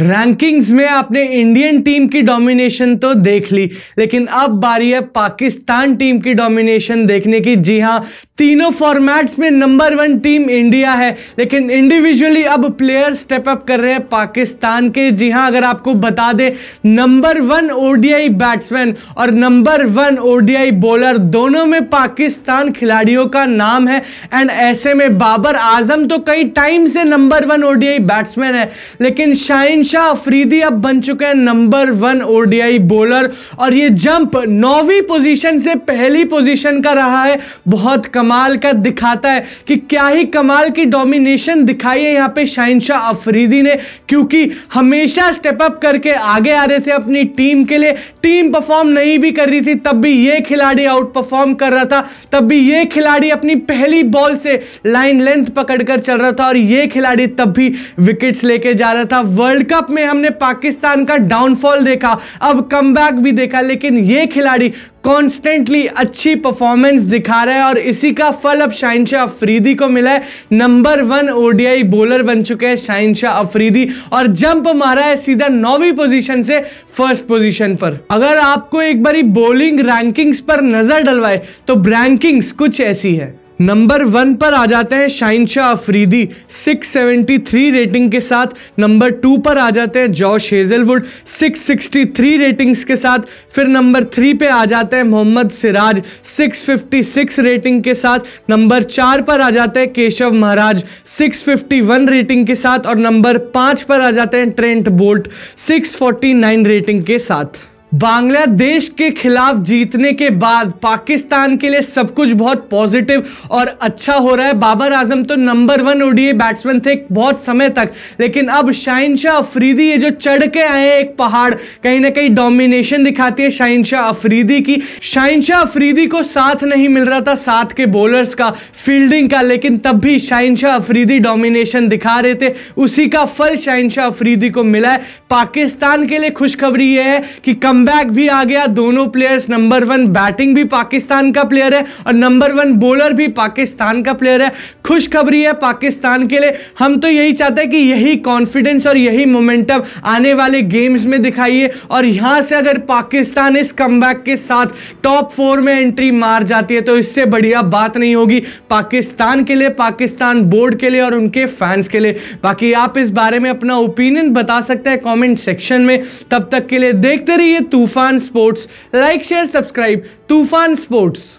Rankings में आपने Indian team की डोमिनेशन तो देख ली, लेकिन अब बारी है पाकिस्तान टीम की डोमिनेशन देखने की। जी हाँ, तीनों फॉर्मेट्स में नंबर वन टीम इंडिया है, लेकिन इंडिविजुअली अब प्लेयर स्टेप अप कर रहे हैं पाकिस्तान के। जी हाँ, अगर आपको बता दें, नंबर वन ओडीआई बैट्समैन और नंबर वन ओडीआई बॉलर दोनों में पाकिस्तान खिलाड़ियों का नाम है। एंड ऐसे में बाबर आजम तो कई टाइम से नंबर वन ओडीआई बैट्समैन है, लेकिन शाहीन शाह अफरीदी अब बन चुके हैं नंबर वन ओडीआई बॉलर, और ये जंप 9वीं पोजीशन से पहली पोजीशन का रहा है। बहुत कमाल का दिखाता है कि क्या ही कमाल की डोमिनेशन दिखाई है यहाँ पे शाहीन शाह अफरीदी ने, क्योंकि हमेशा स्टेप अप करके आगे आ रहे थे अपनी टीम के लिए। टीम परफॉर्म नहीं भी कर रही थी, तब भी ये खिलाड़ी आउट परफॉर्म कर रहा था, तब भी ये खिलाड़ी अपनी पहली बॉल से लाइन लेंथ पकड़कर चल रहा था, और ये खिलाड़ी तब भी विकेट्स लेके जा रहा था। वर्ल्ड कप में हमने पाकिस्तान का डाउनफॉल देखा, अब कमबैक भी देखा, लेकिन ये खिलाड़ी कॉन्स्टेंटली अच्छी परफॉर्मेंस दिखा रहा है, और इसी का फल अब शाहीन शाह अफरीदी को मिला है। नंबर वन ओडीआई बॉलर बन चुके हैं शाहीन शाह अफरीदी, और जंप मारा है सीधा 9वीं पोजीशन से फर्स्ट पोजीशन पर। अगर आपको एक बारी बॉलिंग रैंकिंग्स पर नजर डलवाए तो रैंकिंग्स कुछ ऐसी है। नंबर वन पर आ जाते हैं शाहीन शाह अफरीदी 673 रेटिंग के साथ। नंबर टू पर आ जाते हैं जॉश हेजलवुड 663 रेटिंग्स के साथ। फिर नंबर थ्री पे आ जाते हैं मोहम्मद सिराज 656 रेटिंग के साथ। नंबर चार पर आ जाते हैं केशव महाराज 651 रेटिंग के साथ। और नंबर 5 पर आ जाते हैं ट्रेंट बोल्ट 649 रेटिंग के साथ। बांग्लादेश के खिलाफ जीतने के बाद पाकिस्तान के लिए सब कुछ बहुत पॉजिटिव और अच्छा हो रहा है। बाबर आजम तो नंबर वन ओडीआई बैट्समैन थे बहुत समय तक, लेकिन अब शाहीन शाह अफरीदी ये जो चढ़ के आए हैं एक पहाड़, कहीं ना कहीं डोमिनेशन दिखाती है शाहीन शाह अफरीदी की। शाहीन शाह अफरीदी को साथ नहीं मिल रहा था साथ के बॉलर्स का, फील्डिंग का, लेकिन तब भी शाहीन शाह अफरीदी डोमिनेशन दिखा रहे थे। उसी का फल शाहीन शाह अफरीदी को मिला है। पाकिस्तान के लिए खुशखबरी ये है कि कमबैक भी आ गया। दोनों प्लेयर्स, नंबर वन बैटिंग भी पाकिस्तान का प्लेयर है और नंबर वन बॉलर भी पाकिस्तान का प्लेयर है। खुशखबरी है पाकिस्तान के लिए। हम तो यही चाहते हैं कि यही कॉन्फिडेंस और यही मोमेंटम आने वाले गेम्स में दिखाइए, और यहाँ से अगर पाकिस्तान इस कमबैक के साथ टॉप 4 में एंट्री मार जाती है तो इससे बढ़िया बात नहीं होगी पाकिस्तान के लिए, पाकिस्तान बोर्ड के लिए और उनके फैंस के लिए। बाकी आप इस बारे में अपना ओपिनियन बता सकते हैं कॉमेंट सेक्शन में। तब तक के लिए देखते रहिए Toofan sports. Like, share, subscribe Toofan sports.